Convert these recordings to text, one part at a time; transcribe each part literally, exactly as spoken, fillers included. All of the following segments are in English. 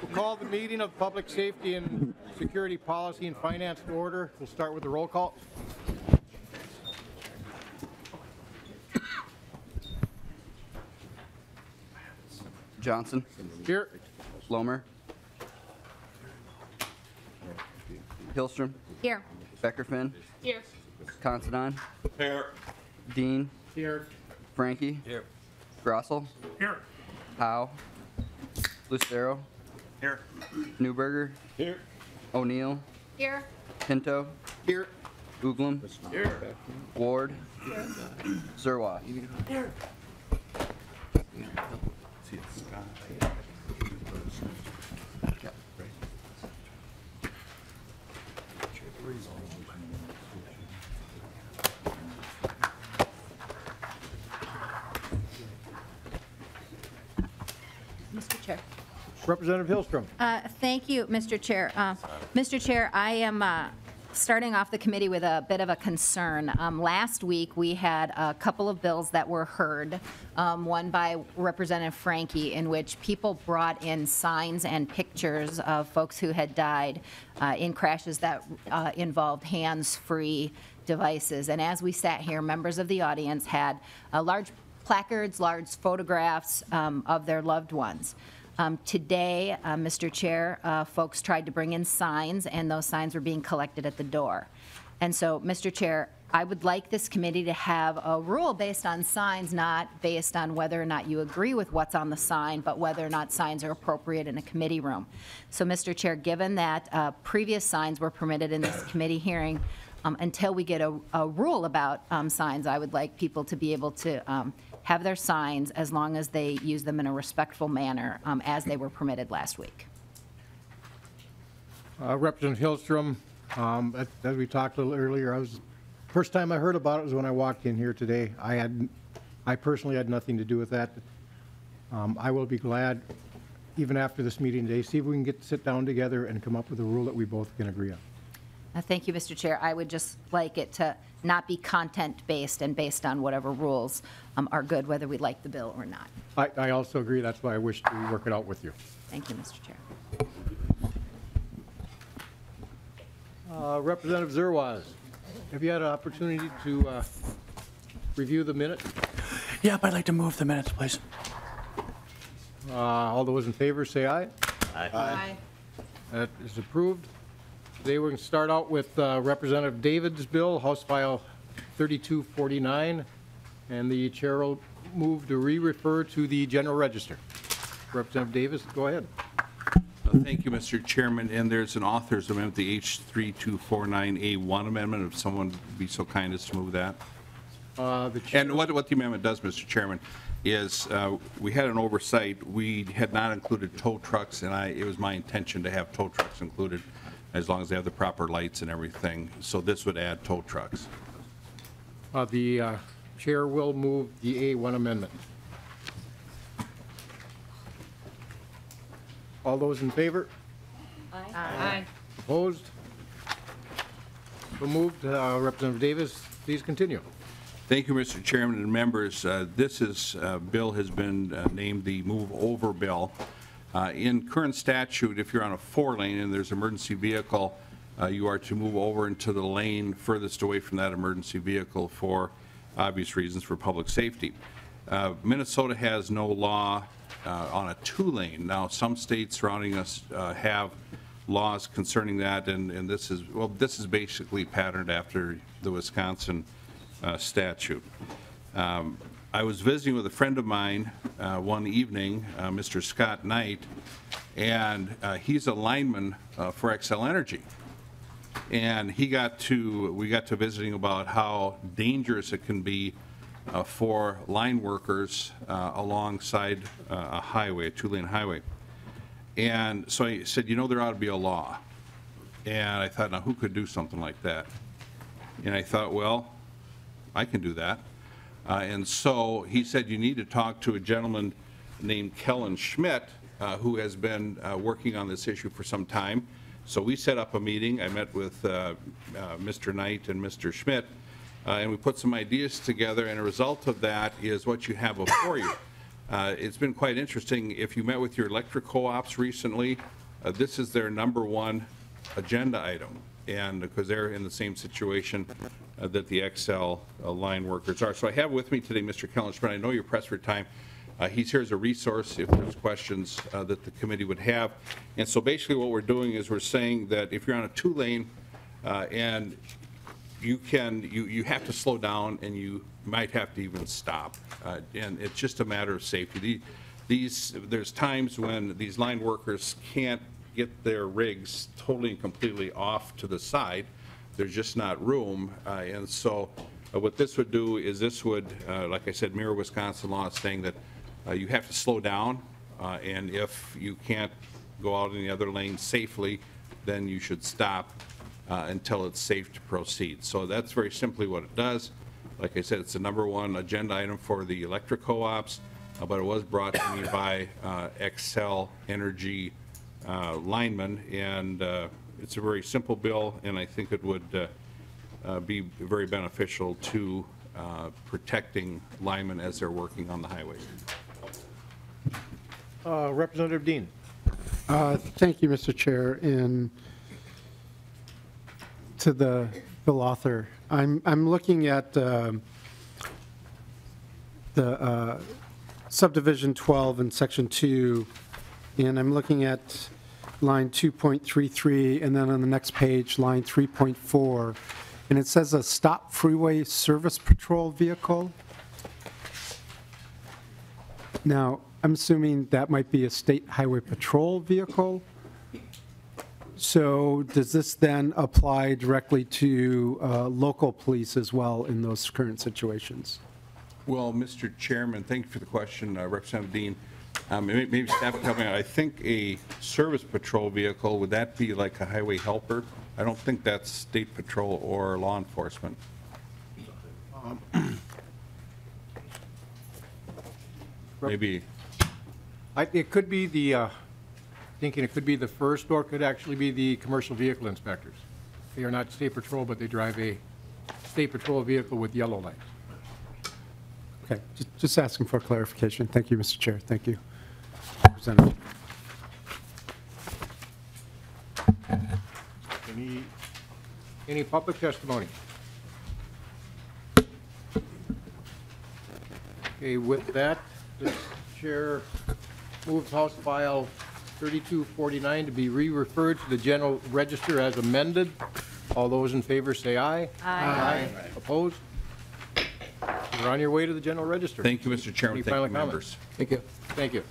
We'll call the meeting of Public Safety and Security Policy and Finance to order. We'll start with the roll call. Johnson. Here. Lohmer. Hillstrom. Here. Beckerfin. Here. Considine. Here. Dean. Here. Frankie. Here. Grossel. Here. Howe. Lucero. Here. Newberger. Here. O'Neill. Here. Pinto. Here. Uglum. Here. Ward. Here. Zerwa. Here. Mister Chair. Representative Hillstrom. Uh, thank you, Mister Chair. Uh, Mister Chair, I am uh, starting off the committee with a bit of a concern. Um, last week we had a couple of bills that were heard, um, one by Representative Frankie, in which people brought in signs and pictures of folks who had died uh, in crashes that uh, involved hands-free devices. And as we sat here, members of the audience had a large placards, large photographs um, of their loved ones. Um, today, uh, Mister Chair, uh, folks tried to bring in signs, and those signs were being collected at the door. And so, Mister Chair, I would like this committee to have a rule based on signs, not based on whether or not you agree with what's on the sign, but whether or not signs are appropriate in a committee room. So, Mister Chair, given that uh, previous signs were permitted in this committee hearing, um, until we get a, a rule about um, signs, I would like people to be able to um, have their signs as long as they use them in a respectful manner um, as they were permitted last week. Uh, Representative Hillstrom, um, as, as we talked a little earlier, I was, first time I heard about it was when I walked in here today. I had, I personally had nothing to do with that. Um, I will be glad, even after this meeting today, see if we can get to sit down together and come up with a rule that we both can agree on. Uh, thank you, Mister Chair. I would just like it to not be content-based and based on whatever rules um, are good, whether we like the bill or not. I, I also agree. That's why I wish to work it out with you. Thank you, Mister Chair. Uh, Representative Zerwas, have you had an opportunity to uh, review the minutes? Yeah, but I'd like to move the minutes, please. Uh, all those in favor say aye. Aye. Aye. That is approved. Today we're going to start out with uh, Representative David's bill, House File thirty-two forty-nine, and the chair will move to re-refer to the General Register. Representative Davis, go ahead. Uh, thank you, Mister Chairman. And there's an author's amendment, the H thirty-two forty-nine A one amendment, if someone would be so kind as to move that. Uh, the and what, what the amendment does, Mister Chairman, is uh, we had an oversight. We had not included tow trucks, and I, it was my intention to have tow trucks included, as long as they have the proper lights and everything. So this would add tow trucks. Uh, the uh, chair will move the A one amendment. All those in favor? Aye. Aye. Aye. Opposed? So moved. Uh, Representative Davis, please continue. Thank you, Mister Chairman and members. Uh, this is uh, bill has been uh, named the Move Over Bill. Uh, in current statute, if you're on a four lane and there's an emergency vehicle, uh, you are to move over into the lane furthest away from that emergency vehicle for obvious reasons for public safety. Uh, Minnesota has no law uh, on a two lane. Now, some states surrounding us uh, have laws concerning that, and, and this is, well, this is basically patterned after the Wisconsin uh, statute. Um, I was visiting with a friend of mine uh, one evening, uh, Mister Scott Knight, and uh, he's a lineman uh, for Xcel Energy. And he got to, we got to visiting about how dangerous it can be uh, for line workers uh, alongside uh, a highway, a two-lane highway. And so I said, you know, there ought to be a law. And I thought, now who could do something like that? And I thought, well, I can do that. Uh, and so he said, you need to talk to a gentleman named Kellen Schmidt, uh, who has been uh, working on this issue for some time. So we set up a meeting. I met with uh, uh, Mister Knight and Mister Schmidt, uh, and we put some ideas together. And a result of that is what you have before you. Uh, it's been quite interesting. If you met with your electric co-ops recently, uh, this is their number one agenda item, and because they're in the same situation uh, that the Xcel uh, line workers are. So I have with me today Mister Kellen Schmidt. I know you're pressed for time. Uh, he's here as a resource if there's questions uh, that the committee would have. And so basically what we're doing is we're saying that if you're on a two lane uh, and you can, you, you have to slow down, and you might have to even stop. Uh, and it's just a matter of safety. The, these, there's times when these line workers can't get their rigs totally and completely off to the side. There's just not room. Uh, and so uh, what this would do is this would, uh, like I said, mirror Wisconsin law, saying that uh, you have to slow down. Uh, and if you can't go out in the other lane safely, then you should stop Uh, until it's safe to proceed. So that's very simply what it does. Like I said, it's the number one agenda item for the electric co-ops, uh, but it was brought to me by uh, Xcel Energy uh, linemen, and uh, it's a very simple bill, and I think it would uh, uh, be very beneficial to uh, protecting linemen as they're working on the highway. Uh, Representative Dean. Uh, thank you, Mister Chair. And to the bill author, I'm I'm looking at uh, the uh, subdivision twelve in section two, and I'm looking at line two point three three, and then on the next page line three point four, and it says a stop freeway service patrol vehicle. Now I'm assuming that might be a state highway patrol vehicle. So does this then apply directly to uh, local police as well in those current situations? Well, Mister Chairman, thank you for the question, uh, Representative Dean. Um, maybe staff coming out. I think a service patrol vehicle, would that be like a highway helper? I don't think that's state patrol or law enforcement. Um, maybe. I, it could be the... Uh, thinking it could be the first, or could actually be the commercial vehicle inspectors. They are not state patrol, but they drive a state patrol vehicle with yellow lights. Okay, just, just asking for clarification. Thank you, Mister Chair. Thank you, Representative. Any, any public testimony? Okay, with that, the Chair moves House File thirty-two forty-nine to be re-referred to the General Register as amended. All those in favor say aye. Aye. Aye. Aye. Opposed? You're on your way to the General Register. Thank you, Mister Chairman. Thank you, members. Thank you. Thank you.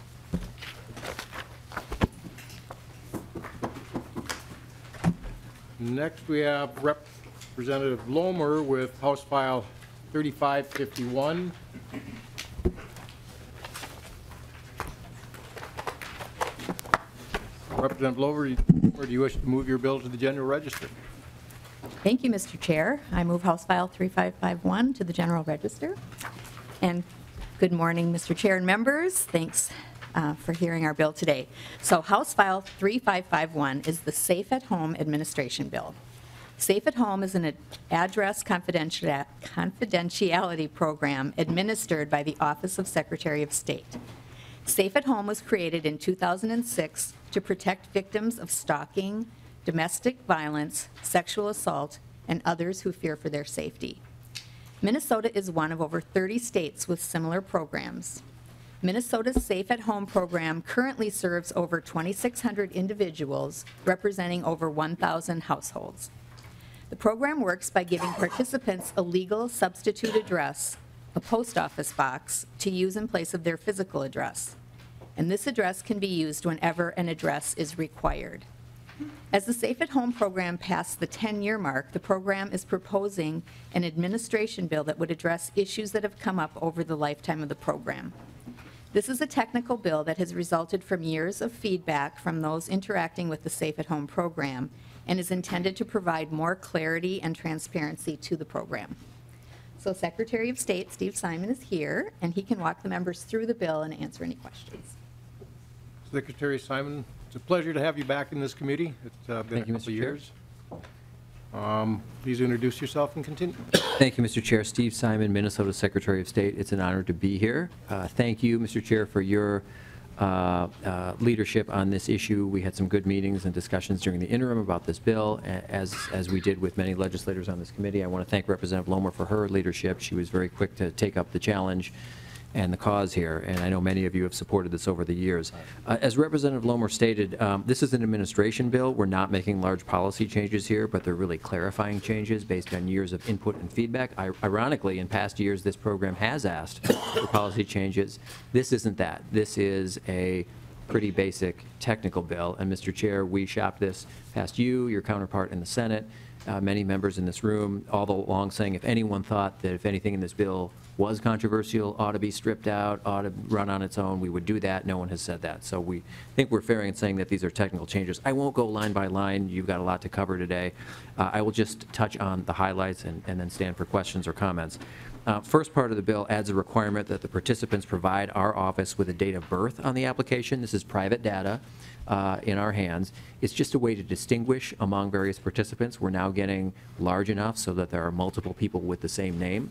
Next, we have Representative Lohmer with House File thirty-five fifty-one. Representative Lohmer, do you wish to move your bill to the General Register? Thank you, Mister Chair. I move House File thirty-five fifty-one to the General Register. And good morning, Mister Chair and members. Thanks uh, for hearing our bill today. So House File thirty-five fifty-one is the Safe at Home Administration Bill. Safe at Home is an address confidentiality program administered by the Office of Secretary of State. Safe at Home was created in two thousand six to protect victims of stalking, domestic violence, sexual assault, and others who fear for their safety. Minnesota is one of over thirty states with similar programs. Minnesota's Safe at Home program currently serves over twenty-six hundred individuals, representing over one thousand households. The program works by giving participants a legal substitute address, a post office box, to use in place of their physical address. And this address can be used whenever an address is required. As the Safe at Home program passed the ten-year mark, the program is proposing an administration bill that would address issues that have come up over the lifetime of the program. This is a technical bill that has resulted from years of feedback from those interacting with the Safe at Home program and is intended to provide more clarity and transparency to the program. So Secretary of State Steve Simon is here, and he can walk the members through the bill and answer any questions. Secretary Simon, it's a pleasure to have you back in this committee. It's uh, been Thank a couple you, Mister of years. Chair. Um, please introduce yourself and continue. Thank you, Mister Chair. Steve Simon, Minnesota Secretary of State. It's an honor to be here. Uh, thank you, Mister Chair, for your uh, uh, leadership on this issue. We had some good meetings and discussions during the interim about this bill, as, as we did with many legislators on this committee. I want to thank Representative Lohmer for her leadership. She was very quick to take up the challenge and the cause here, and I know many of you have supported this over the years. Uh, as Representative Lohmer stated, um, this is an administration bill. We're not making large policy changes here, but they're really clarifying changes based on years of input and feedback. I, ironically, in past years, this program has asked for policy changes. This isn't that. This is a pretty basic technical bill, and Mister Chair, we shopped this past you, your counterpart in the Senate, uh, many members in this room, all the long saying if anyone thought that if anything in this bill was controversial, ought to be stripped out, ought to run on its own, we would do that. No one has said that. So we think we're fair in saying that these are technical changes. I won't go line by line. You've got a lot to cover today. Uh, I will just touch on the highlights and, and then stand for questions or comments. Uh, first part of the bill adds a requirement that the participants provide our office with a date of birth on the application. This is private data uh, in our hands. It's just a way to distinguish among various participants. We're now getting large enough so that there are multiple people with the same name.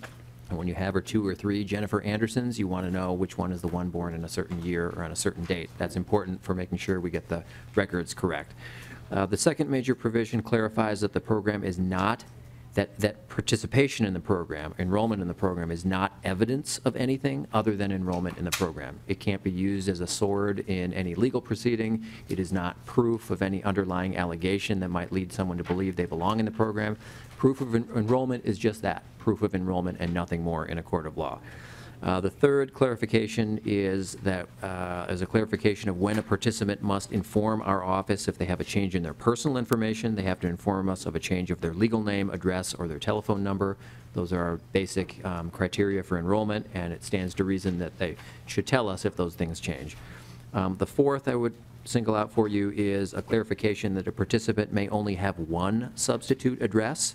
And when you have or two or three Jennifer Andersons, you want to know which one is the one born in a certain year or on a certain date. That's important for making sure we get the records correct. Uh, the second major provision clarifies that the program is not, that, that participation in the program, enrollment in the program is not evidence of anything other than enrollment in the program. It can't be used as a sword in any legal proceeding. It is not proof of any underlying allegation that might lead someone to believe they belong in the program. Proof of en- enrollment is just that, proof of enrollment and nothing more in a court of law. Uh, the third clarification is that uh, as a clarification of when a participant must inform our office if they have a change in their personal information. They have to inform us of a change of their legal name, address, or their telephone number. Those are our basic um, criteria for enrollment, and it stands to reason that they should tell us if those things change. Um, the fourth I would single out for you is a clarification that a participant may only have one substitute address,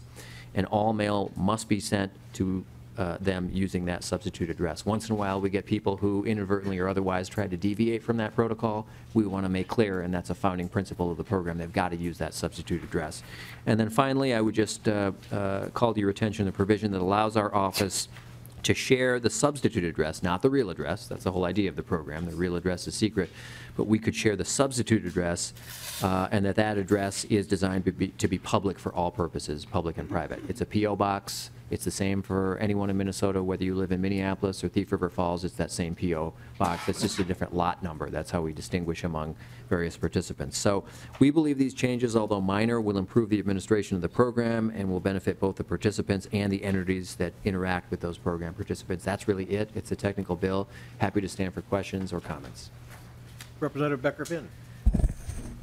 and all mail must be sent to Uh, them using that substitute address. Once in a while we get people who inadvertently or otherwise try to deviate from that protocol. We want to make clear, and that's a founding principle of the program, they've got to use that substitute address. And then finally I would just uh, uh, call to your attention the provision that allows our office to share the substitute address, not the real address. That's the whole idea of the program. The real address is secret, but we could share the substitute address, uh, and that that address is designed to be, to be public for all purposes, public and private. It's a P O box. It's the same for anyone in Minnesota, whether you live in Minneapolis or Thief River Falls. It's that same P O box. It's just a different lot number. That's how we distinguish among various participants. So we believe these changes, although minor, will improve the administration of the program and will benefit both the participants and the entities that interact with those program participants. That's really it. It's a technical bill. Happy to stand for questions or comments. Representative Becker-Finn.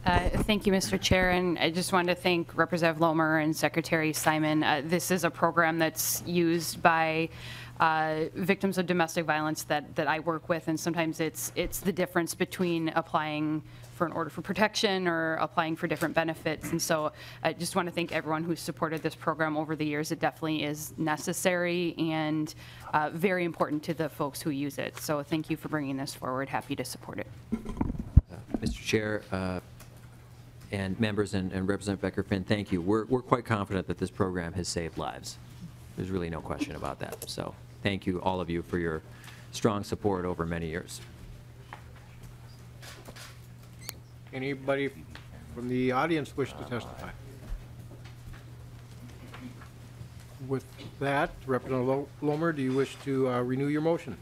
Uh, thank you, Mister Chair, and I just wanted to thank Representative Lohmer and Secretary Simon. Uh, this is a program that's used by uh, victims of domestic violence that, that I work with, and sometimes it's it's the difference between applying for an order for protection or applying for different benefits. And so I just want to thank everyone who supported this program over the years. It definitely is necessary and uh, very important to the folks who use it. So thank you for bringing this forward. Happy to support it. Uh, Mister Chair, uh, and members and, and Representative Becker-Finn, thank you. We're, we're quite confident that this program has saved lives. There's really no question about that. So thank you, all of you, for your strong support over many years. Anybody from the audience wish to testify? With that, Representative Lohmer, do you wish to uh, renew your motion?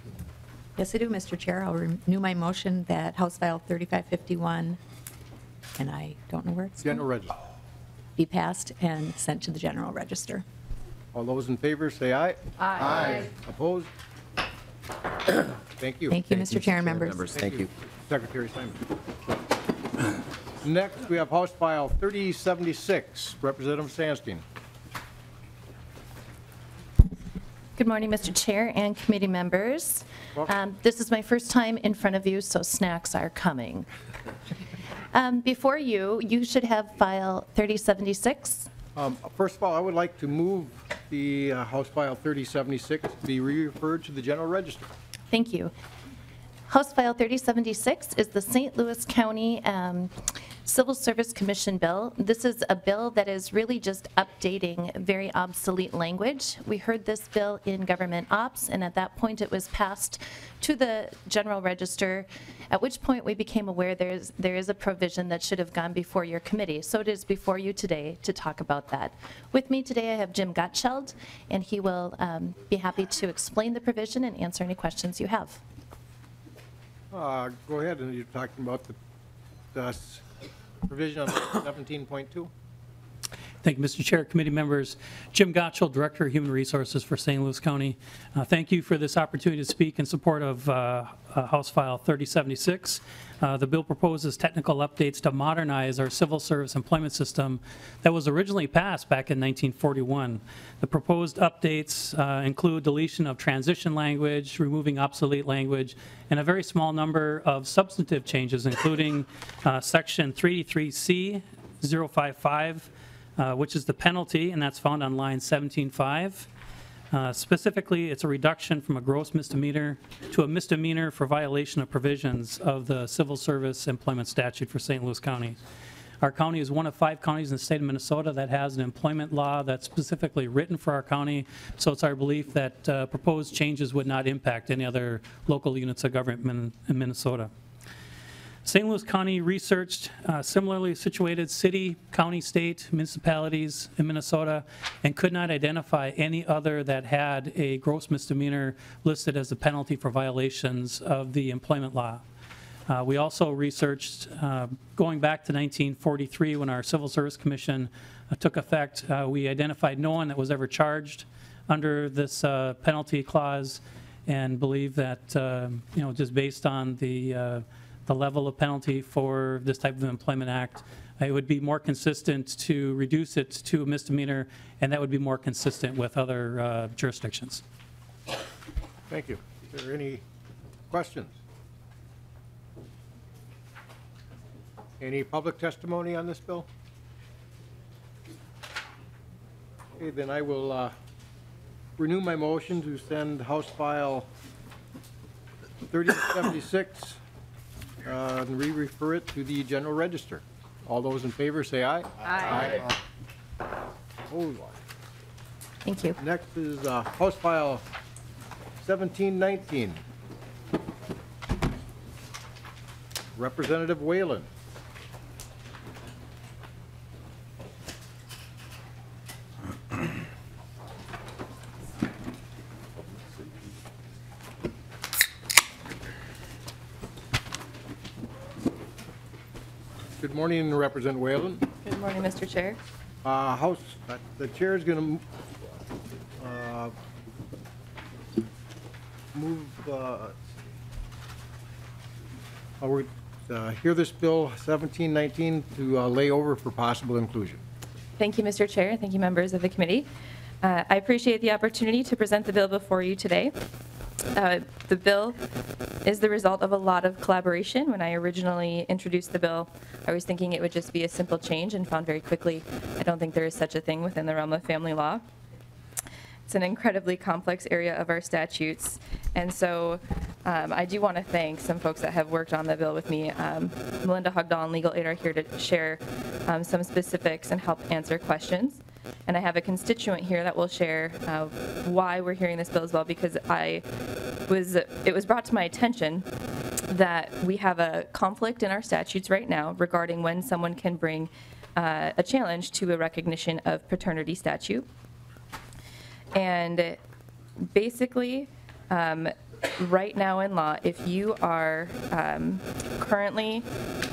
Yes, I do, Mister Chair. I'll renew my motion that House File thirty-five fifty-one, and I don't know where it's General Register, be passed and sent to the General Register. All those in favor say aye. Aye. Aye. Opposed? Thank you. Thank you, Mister Chair and members. members. Thank, Thank you. you. Secretary Simon. Next, we have House File thirty seventy-six. Representative Sandstede. Good morning, Mister Chair and committee members. Um, this is my first time in front of you, so snacks are coming. Um, before you, you should have File thirty seventy-six. Um, first of all, I would like to move the uh, House File thirty seventy-six to be referred to the General Register. Thank you. House File thirty seventy-six is the Saint Louis County um, Civil Service Commission bill. This is a bill that is really just updating very obsolete language. We heard this bill in Government Ops, and at that point it was passed to the General Register, at which point we became aware there's, there is a provision that should have gone before your committee. So it is before you today to talk about that. With me today I have Jim Gottschall, and he will um, be happy to explain the provision and answer any questions you have. Uh, go ahead, and you're talking about the, the provision on seventeen point two. Thank you, Mister Chair, committee members. Jim Gottschall, Director of Human Resources for Saint Louis County. Uh, thank you for this opportunity to speak in support of uh, uh, House File thirty seventy-six. Uh, the bill proposes technical updates to modernize our civil service employment system that was originally passed back in nineteen forty-one. The proposed updates uh, include deletion of transition language, removing obsolete language, and a very small number of substantive changes, including uh, Section three eighty-three C zero five five, Uh, which is the penalty, and that's found on line seventeen point five. Uh, specifically, it's a reduction from a gross misdemeanor to a misdemeanor for violation of provisions of the Civil Service Employment Statute for Saint Louis County. Our county is one of five counties in the state of Minnesota that has an employment law that's specifically written for our county, so it's our belief that uh, proposed changes would not impact any other local units of government in Minnesota. Saint Louis County researched uh, similarly situated city, county, state, municipalities in Minnesota and could not identify any other that had a gross misdemeanor listed as a penalty for violations of the employment law. Uh, we also researched uh, going back to nineteen forty-three when our Civil Service Commission uh, took effect. Uh, we identified no one that was ever charged under this uh, penalty clause, and believe that uh, you know, just based on the uh, the level of penalty for this type of employment act, it would be more consistent to reduce it to a misdemeanor, and that would be more consistent with other uh, jurisdictions. Thank you. Is there any questions? Any public testimony on this bill? Okay, then I will uh, renew my motion to send House File thirty seventy-six Uh, and we refer it to the General Register. All those in favor say aye. Aye. aye. aye. Oh, thank you. Next is uh, House File seventeen nineteen. Representative Whelan. Good morning, Representative Whelan. Good morning, Mister Chair. Uh, House, uh, the chair is going to uh, move. Uh, I would uh, hear this bill seventeen nineteen to uh, lay over for possible inclusion. Thank you, Mister Chair. Thank you, members of the committee. Uh, I appreciate the opportunity to present the bill before you today. Uh, the bill is the result of a lot of collaboration. When I originally introduced the bill, I was thinking it would just be a simple change and found very quickly I don't think there is such a thing within the realm of family law. It's an incredibly complex area of our statutes, and so um, I do want to thank some folks that have worked on the bill with me. Um, Melinda Hogdahl and Legal Aid are here to share um, some specifics and help answer questions. And I have a constituent here that will share uh, why we're hearing this bill as well, because I was, it was brought to my attention that we have a conflict in our statutes right now regarding when someone can bring uh, a challenge to a recognition of paternity statute. And basically, um, right now in law, if you are um, currently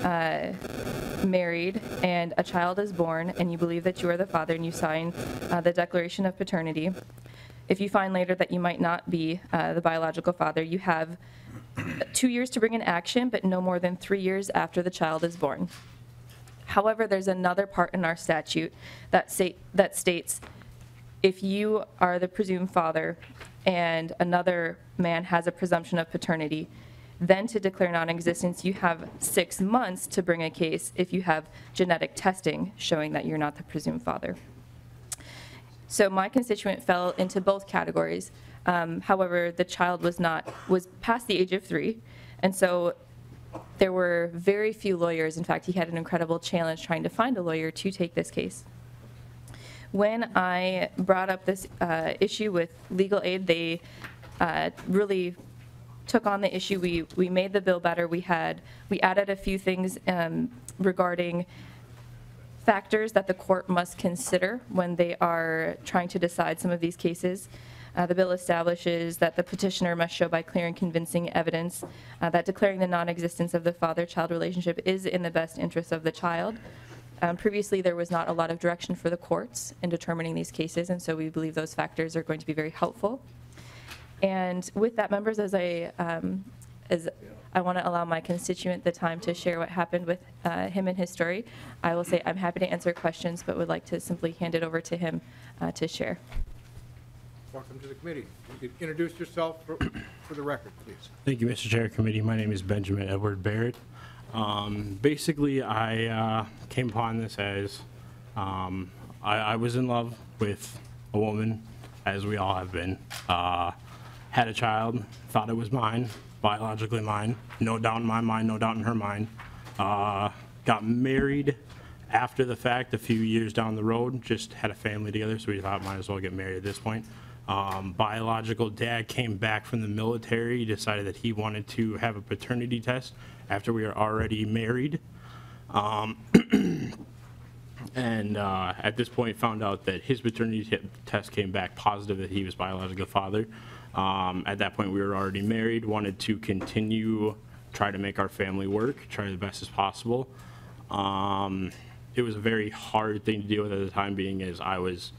uh, married and a child is born and you believe that you are the father and you sign uh, the declaration of paternity, if you find later that you might not be uh, the biological father, you have two years to bring an action, but no more than three years after the child is born. However, there's another part in our statute that, say, that states if you are the presumed father and another man has a presumption of paternity, then to declare non-existence, you have six months to bring a case if you have genetic testing showing that you're not the presumed father. So my constituent fell into both categories. Um, however, the child was not was past the age of three, and so There were very few lawyers. In fact, he had an incredible challenge trying to find a lawyer to take this case. When I brought up this uh, issue with Legal Aid, they uh, really took on the issue. We, we made the bill better. We had, we added a few things um, regarding factors that the court must consider when they are trying to decide some of these cases. Uh, the bill establishes that the petitioner must show by clear and convincing evidence uh, that declaring the non-existence of the father-child relationship is in the best interest of the child. Um, previously, there was not a lot of direction for the courts in determining these cases, and so we believe those factors are going to be very helpful. And with that, members, as I, um, as I want to allow my constituent the time to share what happened with uh, him and his story, I will say I'm happy to answer questions, but would like to simply hand it over to him uh, to share. Welcome to the committee. You could introduce yourself for, for the record, please. Thank you, Mister Chair, committee. My name is Benjamin Edward Barrett. Um, basically, I uh, came upon this as um, I, I was in love with a woman, as we all have been. Uh, had a child, thought it was mine, biologically mine, no doubt in my mind, no doubt in her mind. Uh, got married after the fact, a few years down the road, just had a family together, so we thought might as well get married at this point. Um, biological dad came back from the military, decided that he wanted to have a paternity test after we were already married, um, and uh, at this point found out that his paternity t test came back positive that he was biological father. Um, at that point we were already married, wanted to continue, try to make our family work, try the best as possible. Um, it was a very hard thing to deal with at the time, being as I was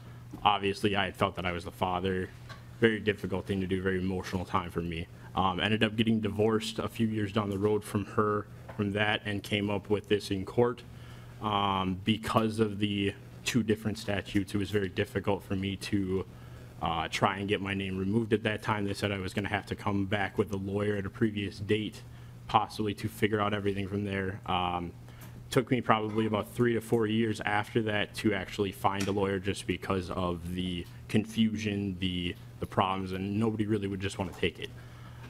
obviously I had felt that I was the father. Very difficult thing to do, very emotional time for me. Um, ended up getting divorced a few years down the road from her, from that, and came up with this in court. Um, because of the two different statutes, it was very difficult for me to uh, try and get my name removed at that time. They said I was going to have to come back with a lawyer at a previous date, possibly, to figure out everything from there. Um, took me probably about three to four years after that to actually find a lawyer, just because of the confusion, the the problems, and nobody really would just want to take it.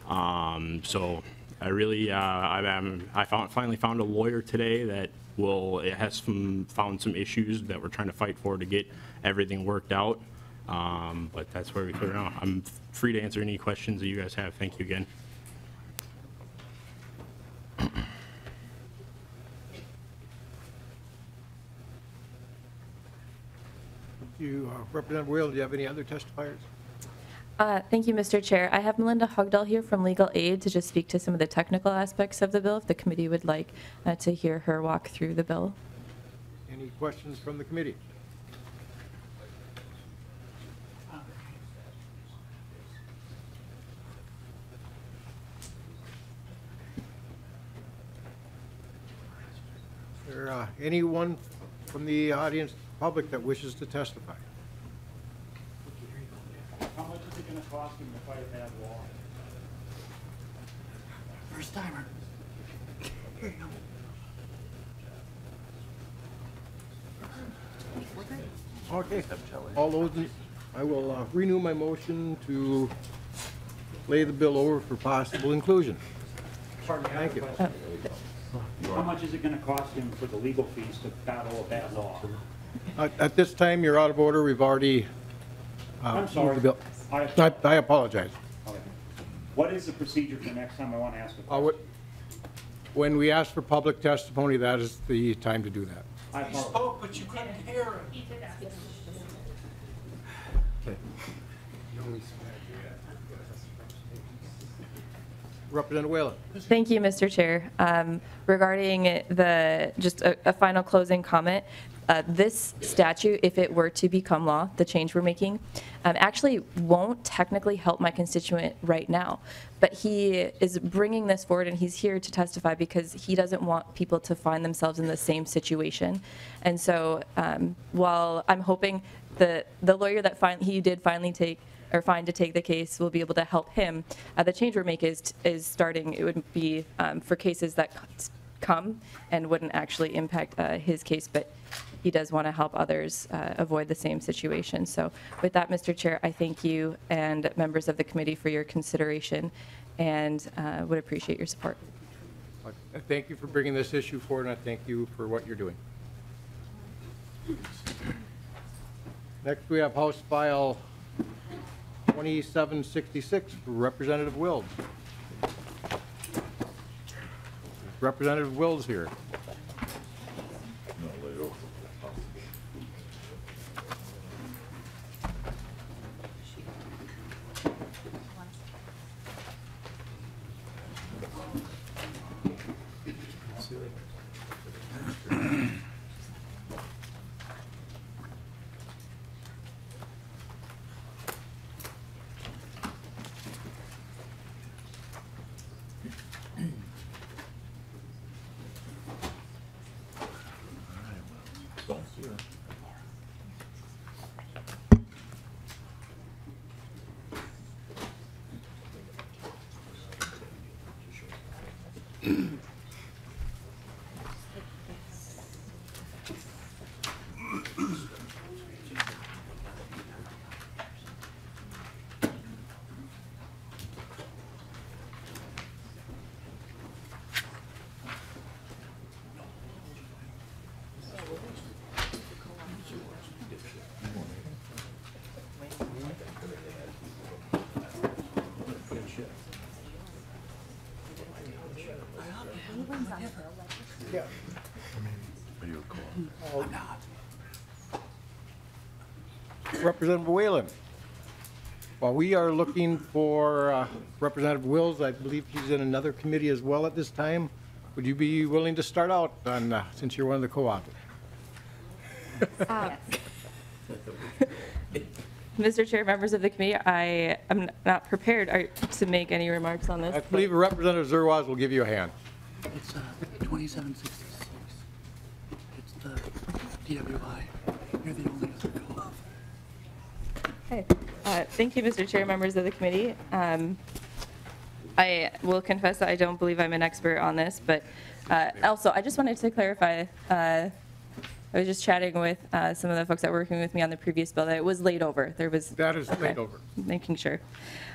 Um, so I really, uh, I, I'm, I found, finally found a lawyer today that will, it has some, found some issues that we're trying to fight for to get everything worked out. Um, but that's where we put it on. I'm free to answer any questions that you guys have. Thank you again. You, uh, Representative Will, do you have any other testifiers? Uh, thank you, Mister Chair. I have Melinda Hogdahl here from Legal Aid to just speak to some of the technical aspects of the bill, if the committee would like uh, to hear her walk through the bill. Any questions from the committee? Is there uh, anyone from the audience, public, that wishes to testify? Costume if I had law. First timer. Here you go. Okay. All those, I will uh, renew my motion to lay the bill over for possible inclusion. Pardon me, thank you. Uh, How much is it going to cost him for the legal fees to battle a bad law? Uh, at this time, you're out of order. We've already uh, I'm sorry. Bill. I, I, I apologize. Okay. What is the procedure for next time I want to ask a question? Uh, what, when we ask for public testimony, that is the time to do that. I he spoke, but you couldn't hear him. He did ask. Okay. Representative Whelan. Thank you, Mister Chair. Um, regarding the, just a, a final closing comment. Uh, this statute, if it were to become law, the change we're making, um, actually won't technically help my constituent right now. But he is bringing this forward, and he's here to testify because he doesn't want people to find themselves in the same situation. And so um, while I'm hoping the, the lawyer that fin- he did finally take or find to take the case will be able to help him, uh, the change we're making is, is starting, it would be um, for cases that come and wouldn't actually impact uh, his case, but he does want to help others uh, avoid the same situation. So with that, Mister Chair, I thank you and members of the committee for your consideration, and uh, would appreciate your support. I thank you for bringing this issue forward, and I thank you for what you're doing. Next, we have House File twenty-seven sixty-six for Representative Wills. Representative Wills here. Representative Whelan. Well, we are looking for uh, Representative Wills. I believe he's in another committee as well at this time. Would you be willing to start out on, uh, since you're one of the co-ops? Uh, Mister Chair, members of the committee, I am not prepared are, to make any remarks on this. I believe Representative Zerwas will give you a hand. It's uh, twenty-seven sixty-six. It's the D W I. You're the only other co-op. Hi. Uh, thank you, Mister Chair, members of the committee. Um, I will confess that I don't believe I'm an expert on this, but uh, also I just wanted to clarify, uh, I was just chatting with uh, some of the folks that were working with me on the previous bill that it was laid over. There was That is okay, laid over. Making sure.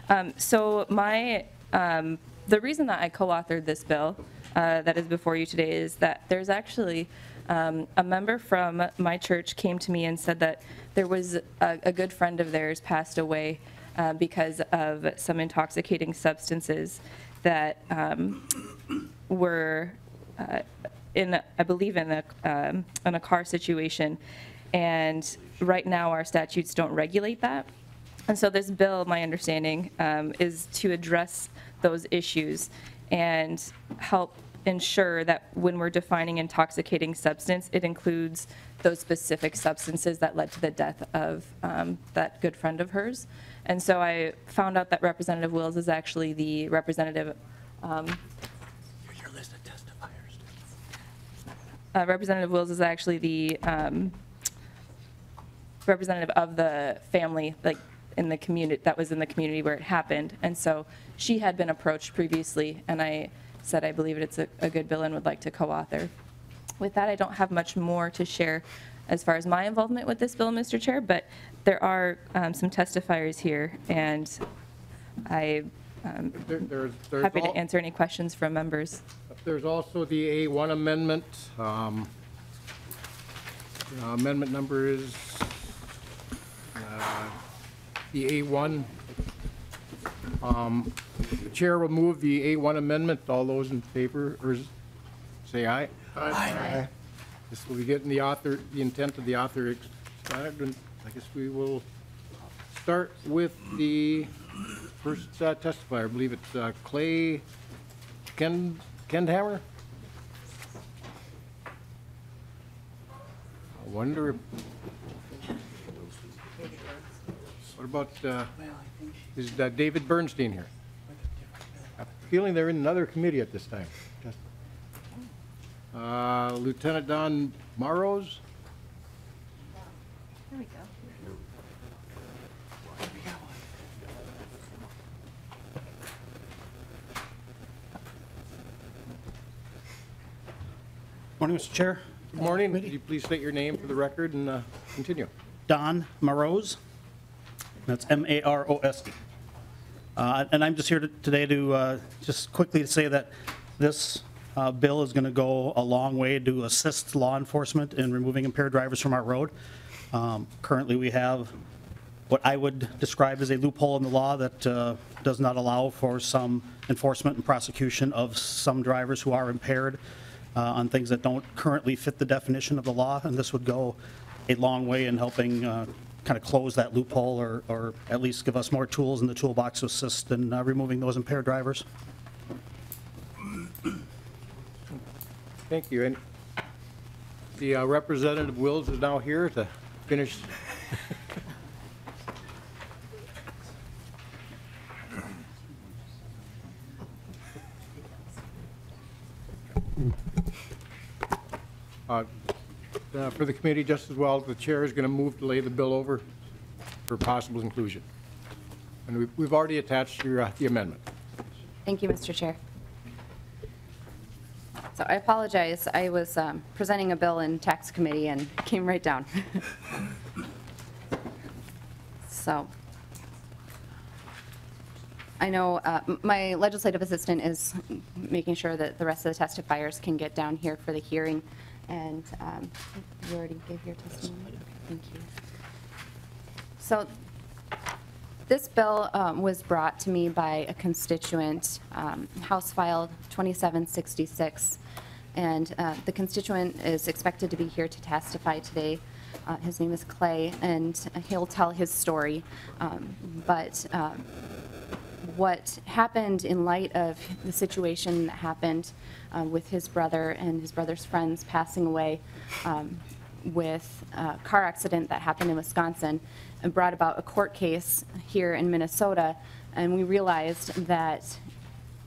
Um, so my, um, the reason that I co-authored this bill uh, that is before you today is that there's actually Um, a member from my church came to me and said that there was a, a good friend of theirs passed away uh, because of some intoxicating substances that um, were uh, in, I believe, in a um, in a car situation, and right now our statutes don't regulate that. And so this bill, my understanding, um, is to address those issues and help ensure that when we're defining intoxicating substance, it includes those specific substances that led to the death of um, that good friend of hers. And so I found out that Representative Wills is actually the representative. Um, Your list of testifiers. Uh, Representative Wills is actually the um, representative of the family, like in the community that was in the community where it happened. And so she had been approached previously, and I said I believe it's a, a good bill and would like to co-author. With that, I don't have much more to share as far as my involvement with this bill, Mister Chair, but there are um, some testifiers here, and I'm um, there, there's, there's happy to answer any questions from members. There's also the A one amendment. Um, uh, amendment number is uh, the A one. Um, the chair will move the A one amendment. All those in favor, or say aye. Aye. Aye. Aye. This will be getting the author, the intent of the author. And I guess we will start with the first uh, testifier. I believe it's uh, Clay Ken Kendhammer. I wonder. If, what about? Uh, Is uh, David Bernstein here? I'm feeling they're in another committee at this time. Uh, Lieutenant Don Morrows. There we go. Morning, Mister Chair. Good morning. Could you please state your name for the record and uh, continue? Don Morrows. That's M A R O S D. Uh, and I'm just here to, today to uh, just quickly say that this uh, bill is going to go a long way to assist law enforcement in removing impaired drivers from our road. Um, currently we have what I would describe as a loophole in the law that uh, does not allow for some enforcement and prosecution of some drivers who are impaired uh, on things that don't currently fit the definition of the law, and this would go a long way in helping uh, kind of close that loophole, or, or at least give us more tools in the toolbox to assist in uh, removing those impaired drivers. Thank you. And the uh, Representative Wills is now here to finish. Uh, uh, for the committee, just as well, the chair is going to move to lay the bill over for possible inclusion. And we've, we've already attached your, uh, the amendment. Thank you, Mister Chair. So I apologize. I was um, presenting a bill in tax committee and came right down. So I know uh, my legislative assistant is making sure that the rest of the testifiers can get down here for the hearing. And um, you already gave your testimony. Thank you. So this bill um, was brought to me by a constituent, um, House File twenty-seven sixty-six. And uh, the constituent is expected to be here to testify today. Uh, his name is Clay, and he'll tell his story. Um, but uh, what happened in light of the situation that happened uh, with his brother and his brother's friends passing away um, with a car accident that happened in Wisconsin, and brought about a court case here in Minnesota. And we realized that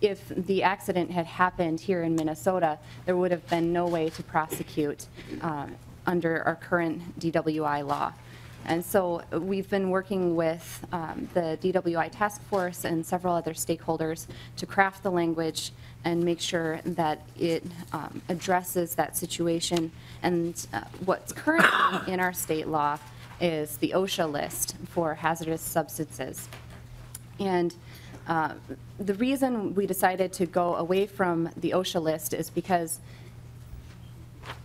if the accident had happened here in Minnesota, there would have been no way to prosecute uh, under our current D W I law. And so we've been working with um, the D W I task force and several other stakeholders to craft the language and make sure that it um, addresses that situation. And uh, what's currently in our state law is the OSHA list for hazardous substances. And uh, the reason we decided to go away from the OSHA list is because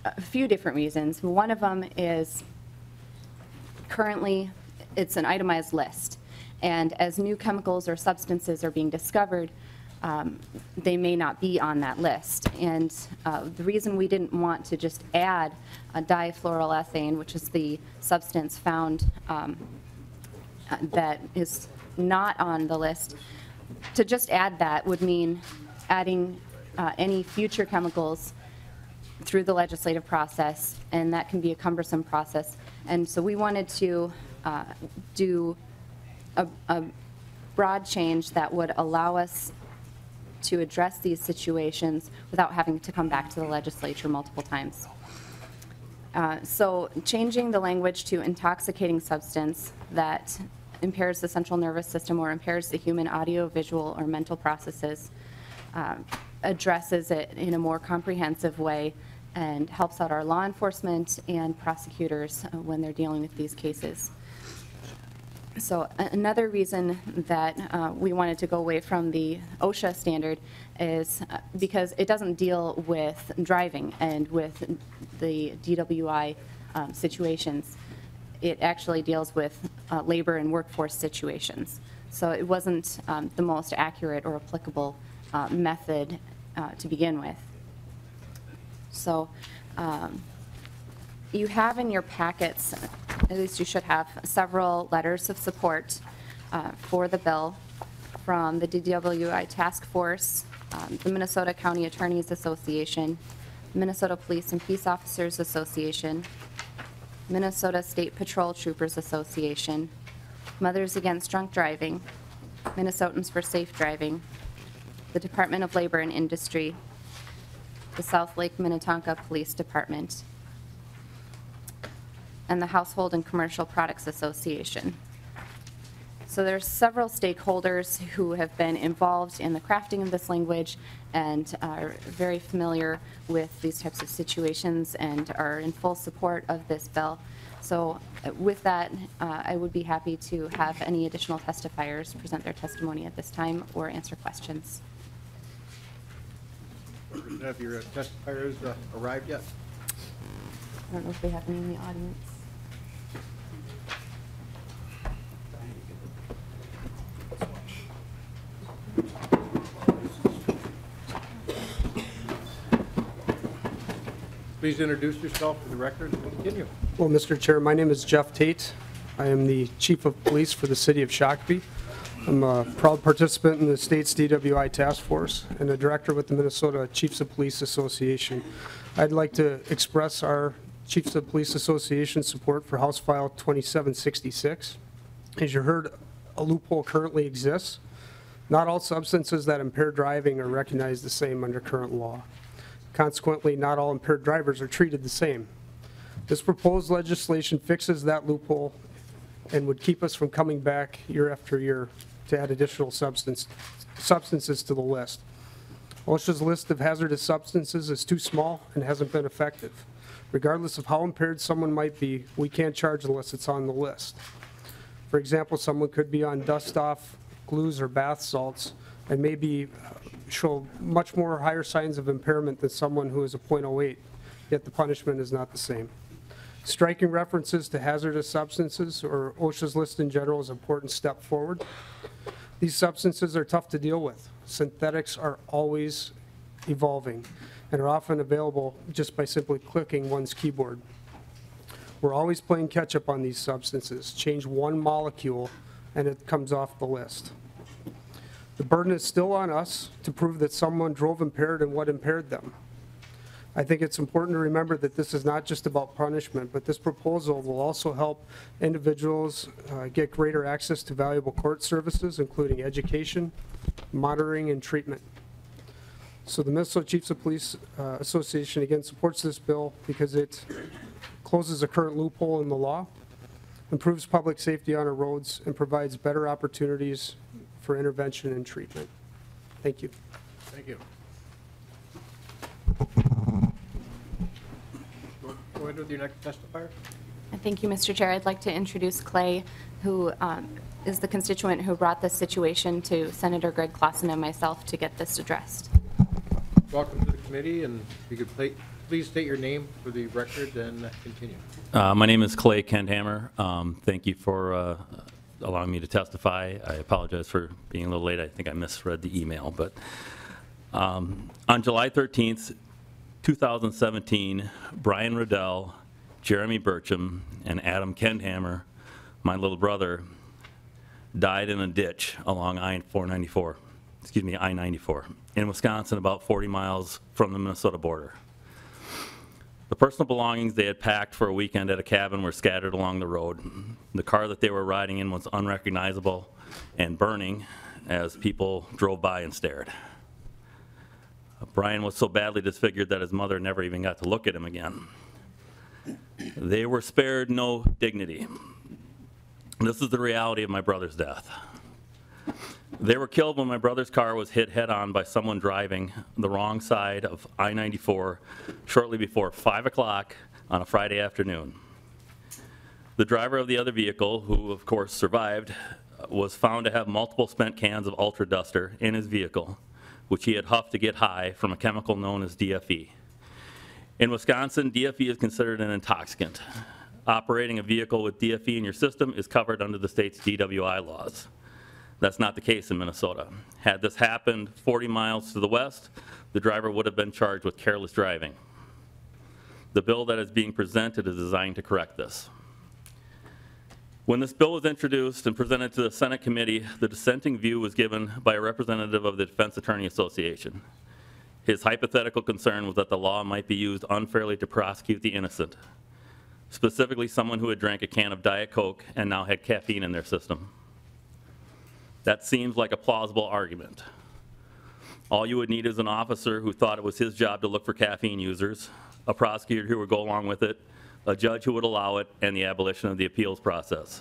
a few different reasons. One of them is currently, it's an itemized list, and as new chemicals or substances are being discovered, um, they may not be on that list. And uh, the reason we didn't want to just add a difluoroethane, which is the substance found um, that is not on the list, to just add that would mean adding uh, any future chemicals through the legislative process, and that can be a cumbersome process. And so we wanted to uh, do a, a broad change that would allow us to address these situations without having to come back to the legislature multiple times. Uh, so changing the language to intoxicating substance that impairs the central nervous system or impairs the human audio, visual, or mental processes uh, addresses it in a more comprehensive way and helps out our law enforcement and prosecutors when they're dealing with these cases. So another reason that uh, we wanted to go away from the OSHA standard is because it doesn't deal with driving and with the D W I um, situations. It actually deals with uh, labor and workforce situations. So it wasn't um, the most accurate or applicable Uh, method uh, to begin with. So um, you have in your packets, at least you should have, several letters of support uh, for the bill from the D W I task force, um, the Minnesota County Attorneys Association, Minnesota Police and Peace Officers Association, Minnesota State Patrol Troopers Association, Mothers Against Drunk Driving, Minnesotans for Safe Driving, the Department of Labor and Industry, the South Lake Minnetonka Police Department, and the Household and Commercial Products Association. So there's several stakeholders who have been involved in the crafting of this language and are very familiar with these types of situations and are in full support of this bill. So with that, uh, I would be happy to have any additional testifiers present their testimony at this time or answer questions. Have your testifiers uh, arrived yet? I don't know if they have any in the audience. Please introduce yourself to the record and continue. Well, Mister Chair, my name is Jeff Tate. I am the Chief of Police for the City of Shakopee. I'm a proud participant in the state's D W I task force and a director with the Minnesota Chiefs of Police Association. I'd like to express our Chiefs of Police Association support for House File twenty-seven sixty-six. As you heard, a loophole currently exists. Not all substances that impair driving are recognized the same under current law. Consequently, not all impaired drivers are treated the same. This proposed legislation fixes that loophole and would keep us from coming back year after year to add additional substance, substances to the list. OSHA's list of hazardous substances is too small and hasn't been effective. Regardless of how impaired someone might be, we can't charge unless it's on the list. For example, someone could be on dust-off, glues, or bath salts, and maybe show much more higher signs of impairment than someone who is a point oh eight, yet the punishment is not the same. Striking references to hazardous substances or OSHA's list in general is an important step forward. These substances are tough to deal with. Synthetics are always evolving and are often available just by simply clicking one's keyboard. We're always playing catch up on these substances. Change one molecule and it comes off the list. The burden is still on us to prove that someone drove impaired and what impaired them. I think it's important to remember that this is not just about punishment, but this proposal will also help individuals uh, get greater access to valuable court services, including education, monitoring, and treatment. So the Minnesota Chiefs of Police uh, Association again supports this bill because it closes a current loophole in the law, improves public safety on our roads, and provides better opportunities for intervention and treatment. Thank you. Thank you. Go ahead with your next testifier. Thank you, Mister Chair. I'd like to introduce Clay, who um, is the constituent who brought this situation to Senator Greg Clausen and myself to get this addressed. Welcome to the committee, and if you could play, please state your name for the record and continue. Uh, my name is Clay Kendhammer. Um, thank you for uh, allowing me to testify. I apologize for being a little late. I think I misread the email, but um, on July thirteenth, two thousand seventeen, Brian Riddell, Jeremy Burcham, and Adam Kendhammer, my little brother, died in a ditch along I four ninety-four, excuse me, I ninety-four in Wisconsin, about forty miles from the Minnesota border. The personal belongings they had packed for a weekend at a cabin were scattered along the road. The car that they were riding in was unrecognizable and burning as people drove by and stared. Brian was so badly disfigured that his mother never even got to look at him again. They were spared no dignity. This is the reality of my brother's death. They were killed when my brother's car was hit head-on by someone driving the wrong side of I ninety-four shortly before five o'clock on a Friday afternoon. The driver of the other vehicle, who of course survived, was found to have multiple spent cans of Ultra Duster in his vehicle, which he had huffed to get high from a chemical known as D F E. In Wisconsin, D F E is considered an intoxicant. Operating a vehicle with D F E in your system is covered under the state's D W I laws. That's not the case in Minnesota. Had this happened forty miles to the west, the driver would have been charged with careless driving. The bill that is being presented is designed to correct this. When this bill was introduced and presented to the Senate committee, the dissenting view was given by a representative of the Defense Attorney Association. His hypothetical concern was that the law might be used unfairly to prosecute the innocent, specifically someone who had drank a can of Diet Coke and now had caffeine in their system. That seems like a plausible argument. All you would need is an officer who thought it was his job to look for caffeine users, a prosecutor who would go along with it, a judge who would allow it, and the abolition of the appeals process.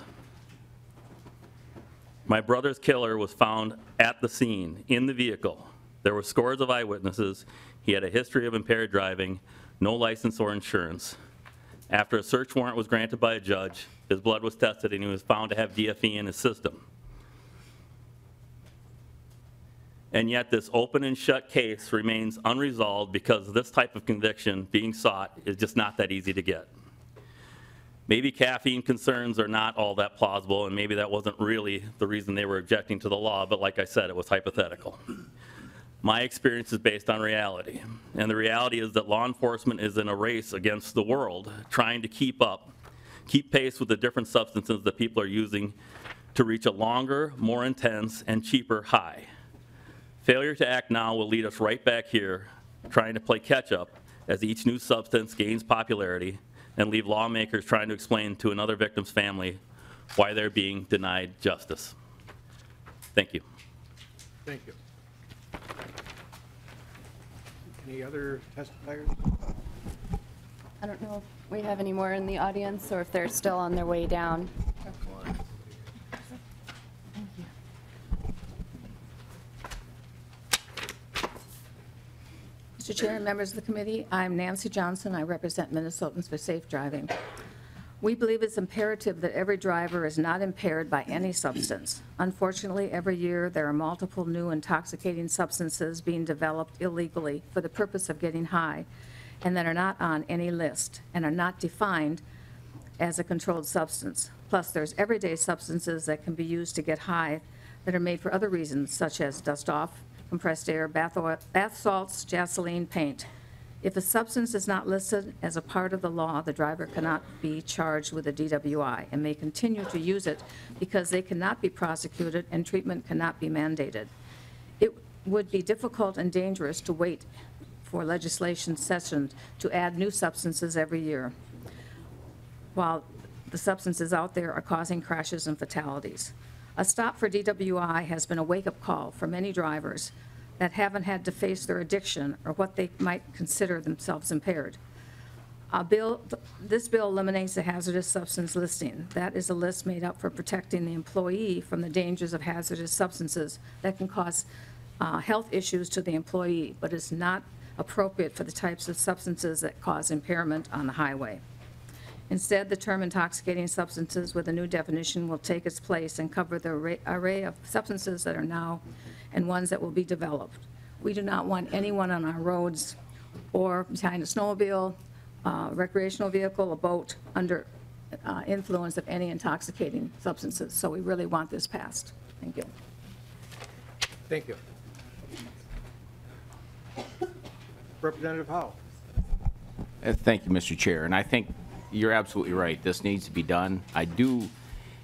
My brother's killer was found at the scene, in the vehicle. There were scores of eyewitnesses. He had a history of impaired driving, no license or insurance. After a search warrant was granted by a judge, his blood was tested and he was found to have D F E in his system. And yet this open and shut case remains unresolved because this type of conviction being sought is just not that easy to get. Maybe caffeine concerns are not all that plausible, and maybe that wasn't really the reason they were objecting to the law, but like I said, it was hypothetical. My experience is based on reality, and the reality is that law enforcement is in a race against the world, trying to keep up, keep pace with the different substances that people are using to reach a longer, more intense, and cheaper high. Failure to act now will lead us right back here, trying to play catch up as each new substance gains popularity, and leave lawmakers trying to explain to another victim's family why they're being denied justice. Thank you. Thank you. Any other testifiers? I don't know if we have any more in the audience or if they're still on their way down. Thank you. Mister Chair and members of the committee, I'm Nancy Johnson. I represent Minnesotans for Safe Driving. We believe it's imperative that every driver is not impaired by any substance. Unfortunately, every year there are multiple new intoxicating substances being developed illegally for the purpose of getting high, and that are not on any list and are not defined as a controlled substance. Plus, there's everyday substances that can be used to get high that are made for other reasons, such as dust off, compressed air, bath oil, bath salts, gasoline, paint. If a substance is not listed as a part of the law, the driver cannot be charged with a D W I and may continue to use it because they cannot be prosecuted and treatment cannot be mandated. It would be difficult and dangerous to wait for legislation sessions to add new substances every year, while the substances out there are causing crashes and fatalities. A stop for D W I has been a wake-up call for many drivers that haven't had to face their addiction or what they might consider themselves impaired. A bill, this bill eliminates the hazardous substance listing. That is a list made up for protecting the employee from the dangers of hazardous substances that can cause uh, health issues to the employee, but is not appropriate for the types of substances that cause impairment on the highway. Instead, the term intoxicating substances with a new definition will take its place and cover the array, array of substances that are now and ones that will be developed. We do not want anyone on our roads or behind a snowmobile, uh, recreational vehicle, a boat under uh, influence of any intoxicating substances. So we really want this passed. Thank you. Thank you. Representative Howell. Uh, thank you, Mister Chair. And I think you're absolutely right. This needs to be done. I do,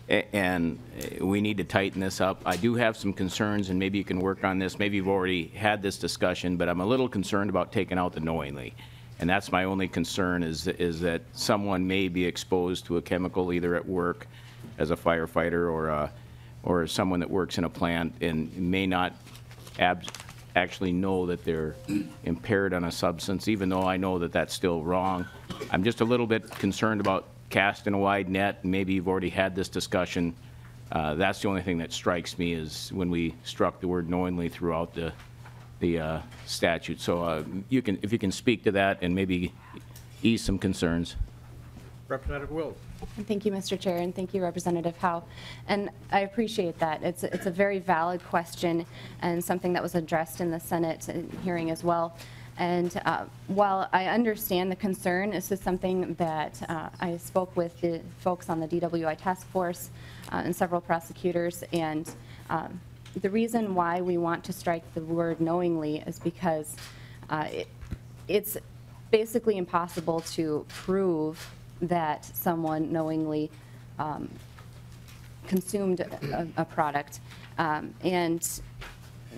and we need to tighten this up. I do have some concerns, and maybe you can work on this. Maybe you've already had this discussion, but I'm a little concerned about taking out the knowingly. And that's my only concern is, is that someone may be exposed to a chemical either at work as a firefighter or, a, or someone that works in a plant and may not ab actually know that they're impaired on a substance, even though I know that that's still wrong. I'm just a little bit concerned about casting a wide net. Maybe you've already had this discussion. Uh, that's the only thing that strikes me is when we struck the word knowingly throughout the the uh, statute. So uh, you can, if you can speak to that and maybe ease some concerns. Representative Wills. Thank you, Mister Chair, and thank you, Representative Howe. And I appreciate that. It's it's a very valid question and something that was addressed in the Senate hearing as well. And uh, while I understand the concern, this is something that uh, I spoke with the folks on the D W I task force uh, and several prosecutors. And um, the reason why we want to strike the word knowingly is because uh, it, it's basically impossible to prove that someone knowingly um, consumed a, a product. Um, and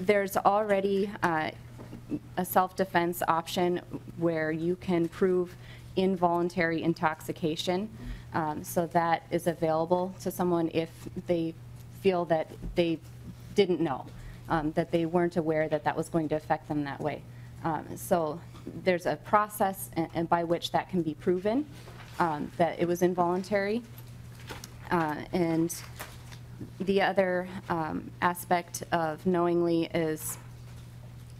there's already uh, a self-defense option where you can prove involuntary intoxication. Um, so that is available to someone if they feel that they didn't know, um, that they weren't aware that that was going to affect them that way. Um, so there's a process and, and by which that can be proven um, that it was involuntary. Uh, and the other um, aspect of knowingly is